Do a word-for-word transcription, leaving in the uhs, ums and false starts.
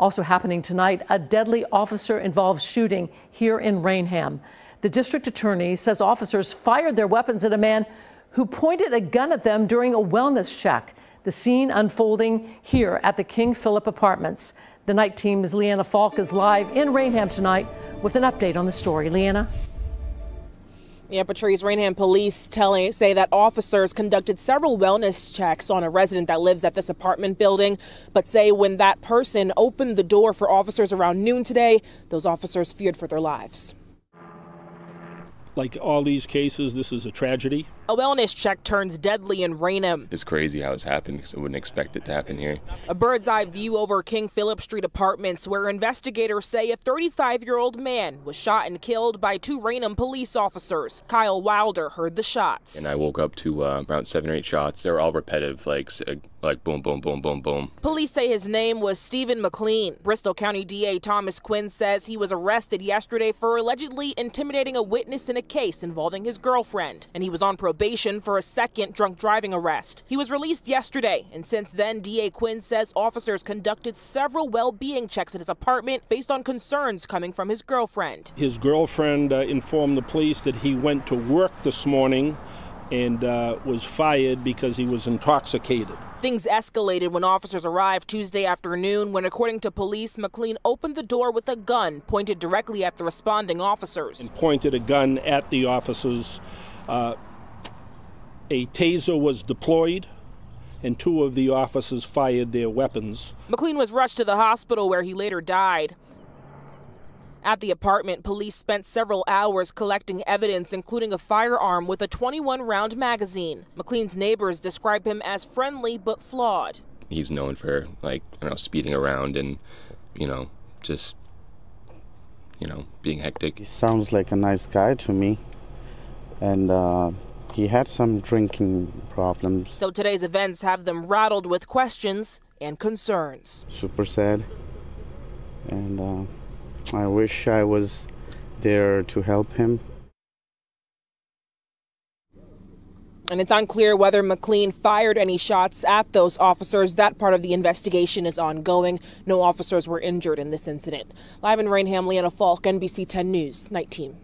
Also happening tonight, a deadly officer-involved shooting here in Raynham. The district attorney says officers fired their weapons at a man who pointed a gun at them during a wellness check. The scene unfolding here at the King Philip Apartments. The night team's Leanna Falk is live in Raynham tonight with an update on the story. Leanna? Yeah, Patrice, Raynham police telling, say that officers conducted several wellness checks on a resident that lives at this apartment building, but say when that person opened the door for officers around noon today, those officers feared for their lives. Like all these cases, this is a tragedy. A wellness check turns deadly in Raynham. It's crazy how it's happened because I wouldn't expect it to happen here. A bird's eye view over King Philip Street Apartments, where investigators say a thirty-five-year-old man was shot and killed by two Raynham police officers. Kyle Wilder heard the shots. And I woke up to uh, around seven or eight shots. They were all repetitive, like, like boom, boom, boom, boom, boom. Police say his name was Stephen McLean. Bristol County D A Thomas Quinn says he was arrested yesterday for allegedly intimidating a witness in a case involving his girlfriend, and he was on probation for a second drunk driving arrest. He was released yesterday, and since then, D A Quinn says officers conducted several well-being checks at his apartment based on concerns coming from his girlfriend. His girlfriend uh, informed the police that he went to work this morning and uh, was fired because he was intoxicated. Things escalated when officers arrived Tuesday afternoon when, according to police, McLean opened the door with a gun pointed directly at the responding officers. And pointed a gun at the officers. Uh, a taser was deployed, and two of the officers fired their weapons. McLean was rushed to the hospital where he later died. At the apartment, police spent several hours collecting evidence, including a firearm with a twenty-one round magazine. McLean's neighbors describe him as friendly but flawed. He's known for, like, you know, speeding around and, you know, just, you know, being hectic. He sounds like a nice guy to me, and uh, he had some drinking problems. So today's events have them rattled with questions and concerns. Super sad, and Uh, I wish I was there to help him. And it's unclear whether McLean fired any shots at those officers. That part of the investigation is ongoing. No officers were injured in this incident. Live in Raynham, Leanna Falk, N B C ten News, night team.